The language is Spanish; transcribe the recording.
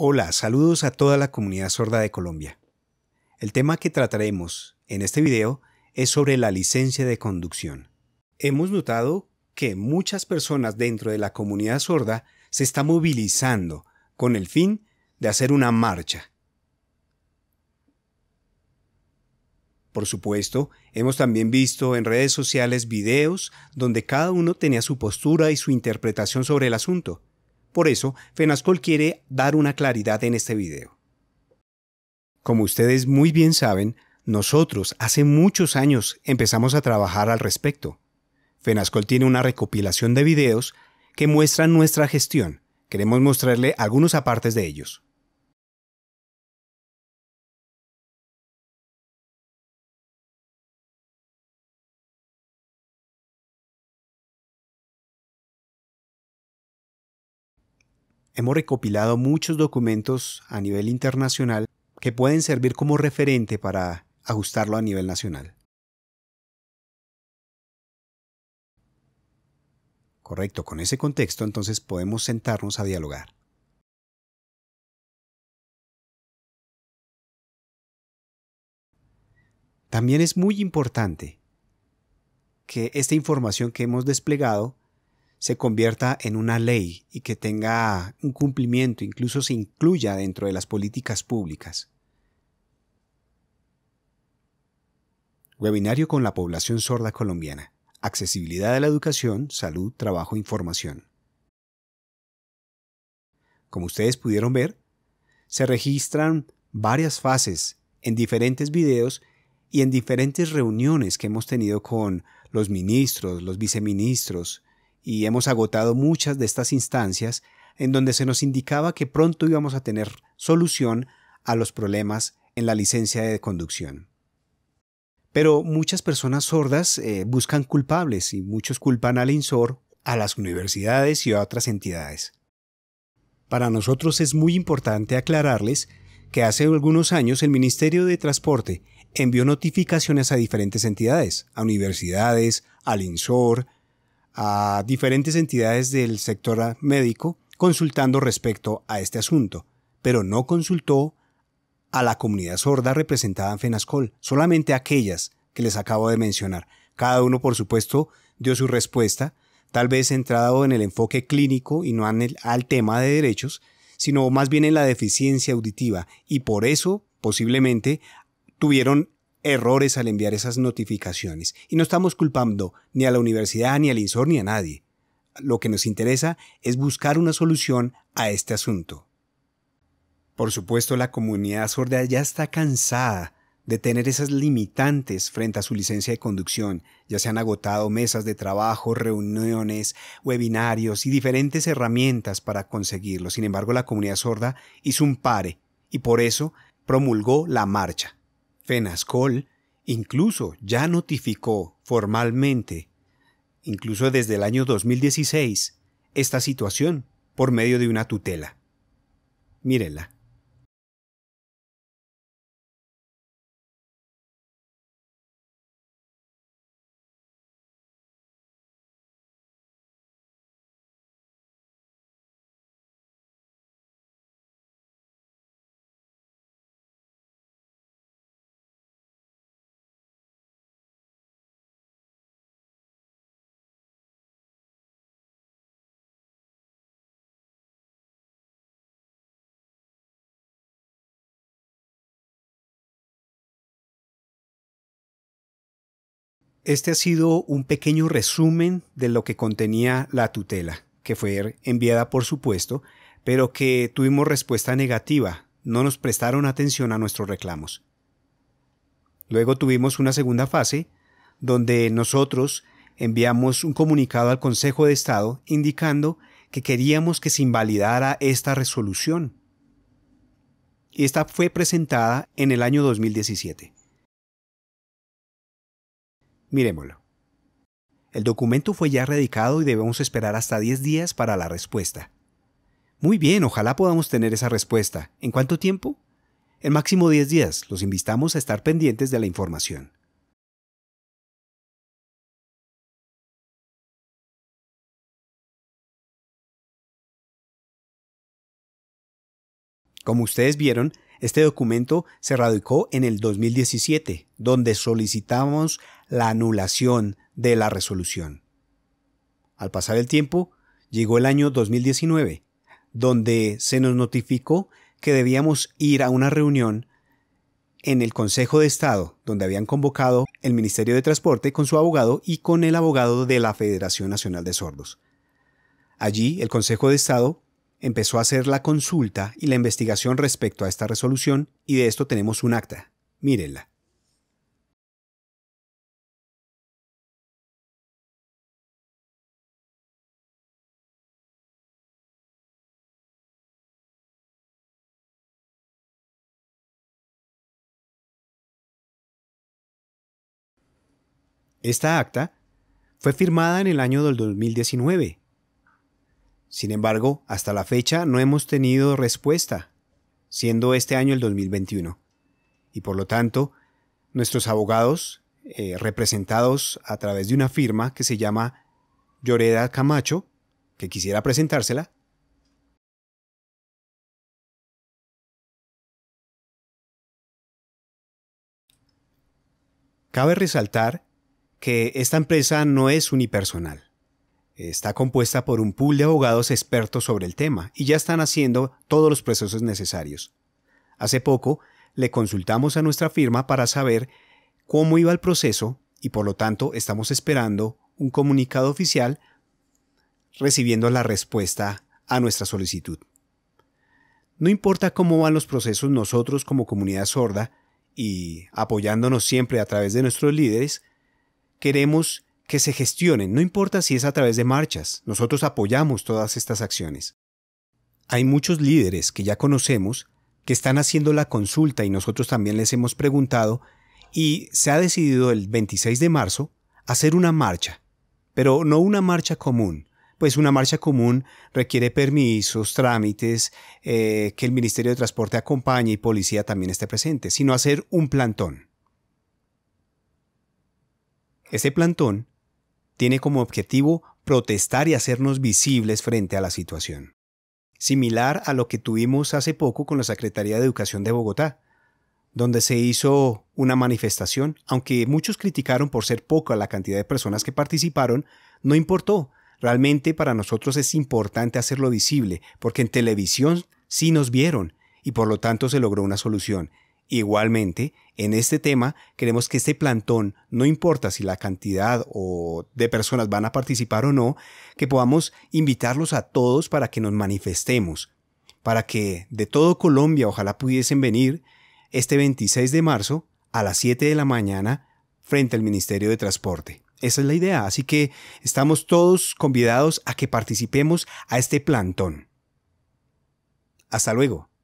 Hola, saludos a toda la comunidad sorda de Colombia. El tema que trataremos en este video es sobre la licencia de conducción. Hemos notado que muchas personas dentro de la comunidad sorda se están movilizando con el fin de hacer una marcha. Por supuesto, hemos también visto en redes sociales videos donde cada uno tenía su postura y su interpretación sobre el asunto. Por eso, FENASCOL quiere dar una claridad en este video. Como ustedes muy bien saben, nosotros hace muchos años empezamos a trabajar al respecto. FENASCOL tiene una recopilación de videos que muestran nuestra gestión. Queremos mostrarle algunos apartes de ellos. Hemos recopilado muchos documentos a nivel internacional que pueden servir como referente para ajustarlo a nivel nacional. Correcto, con ese contexto entonces podemos sentarnos a dialogar. También es muy importante que esta información que hemos desplegado se convierta en una ley y que tenga un cumplimiento, incluso se incluya dentro de las políticas públicas. Webinario con la población sorda colombiana. Accesibilidad a la educación, salud, trabajo e información. Como ustedes pudieron ver, se registran varias fases en diferentes videos y en diferentes reuniones que hemos tenido con los ministros, los viceministros, y hemos agotado muchas de estas instancias en donde se nos indicaba que pronto íbamos a tener solución a los problemas en la licencia de conducción. Pero muchas personas sordas buscan culpables y muchos culpan al INSOR, a las universidades y a otras entidades. Para nosotros es muy importante aclararles que hace algunos años el Ministerio de Transporte envió notificaciones a diferentes entidades, a universidades, al INSOR, a diferentes entidades del sector médico consultando respecto a este asunto, pero no consultó a la comunidad sorda representada en FENASCOL, solamente aquellas que les acabo de mencionar. Cada uno, por supuesto, dio su respuesta, tal vez centrado en el enfoque clínico y no en al tema de derechos, sino más bien en la deficiencia auditiva, y por eso, posiblemente, tuvieron errores al enviar esas notificaciones. Y no estamos culpando ni a la universidad, ni al INSOR, ni a nadie. Lo que nos interesa es buscar una solución a este asunto. Por supuesto, la comunidad sorda ya está cansada de tener esas limitantes frente a su licencia de conducción. Ya se han agotado mesas de trabajo, reuniones, webinarios y diferentes herramientas para conseguirlo. Sin embargo, la comunidad sorda hizo un pare y por eso promulgó la marcha. FENASCOL incluso ya notificó formalmente, incluso desde el año 2016, esta situación por medio de una tutela. Mírenla. Este ha sido un pequeño resumen de lo que contenía la tutela, que fue enviada por supuesto, pero que tuvimos respuesta negativa, no nos prestaron atención a nuestros reclamos. Luego tuvimos una segunda fase, donde nosotros enviamos un comunicado al Consejo de Estado indicando que queríamos que se invalidara esta resolución. Y esta fue presentada en el año 2017. Miremoslo. El documento fue ya radicado y debemos esperar hasta 10 días para la respuesta. Muy bien, ojalá podamos tener esa respuesta. ¿En cuánto tiempo? En máximo 10 días. Los invitamos a estar pendientes de la información. Como ustedes vieron, este documento se radicó en el 2017, donde solicitamos la anulación de la resolución. Al pasar el tiempo, llegó el año 2019, donde se nos notificó que debíamos ir a una reunión en el Consejo de Estado, donde habían convocado el Ministerio de Transporte con su abogado y con el abogado de la Federación Nacional de Sordos. Allí, el Consejo de Estado empezó a hacer la consulta y la investigación respecto a esta resolución, y de esto tenemos un acta. Mírenla. Esta acta fue firmada en el año del 2019. Sin embargo, hasta la fecha no hemos tenido respuesta, siendo este año el 2021. Y por lo tanto, nuestros abogados, representados a través de una firma que se llama Lloreda Camacho, que quisiera presentársela, cabe resaltar que esta empresa no es unipersonal. Está compuesta por un pool de abogados expertos sobre el tema y ya están haciendo todos los procesos necesarios. Hace poco le consultamos a nuestra firma para saber cómo iba el proceso y por lo tanto estamos esperando un comunicado oficial recibiendo la respuesta a nuestra solicitud. No importa cómo van los procesos, nosotros como comunidad sorda y apoyándonos siempre a través de nuestros líderes, queremos que se gestionen, no importa si es a través de marchas, nosotros apoyamos todas estas acciones. Hay muchos líderes que ya conocemos que están haciendo la consulta y nosotros también les hemos preguntado y se ha decidido el 26 de marzo hacer una marcha, pero no una marcha común, pues una marcha común requiere permisos, trámites, que el Ministerio de Transporte acompañe y policía también esté presente, sino hacer un plantón. Este plantón tiene como objetivo protestar y hacernos visibles frente a la situación. Similar a lo que tuvimos hace poco con la Secretaría de Educación de Bogotá, donde se hizo una manifestación, aunque muchos criticaron por ser poca la cantidad de personas que participaron, no importó. Realmente para nosotros es importante hacerlo visible, porque en televisión sí nos vieron y por lo tanto se logró una solución. Igualmente, en este tema queremos que este plantón, no importa si la cantidad de personas van a participar o no, que podamos invitarlos a todos para que nos manifestemos, para que de todo Colombia ojalá pudiesen venir este 26 de marzo a las 7 de la mañana frente al Ministerio de Transporte. Esa es la idea, así que estamos todos convidados a que participemos a este plantón. Hasta luego.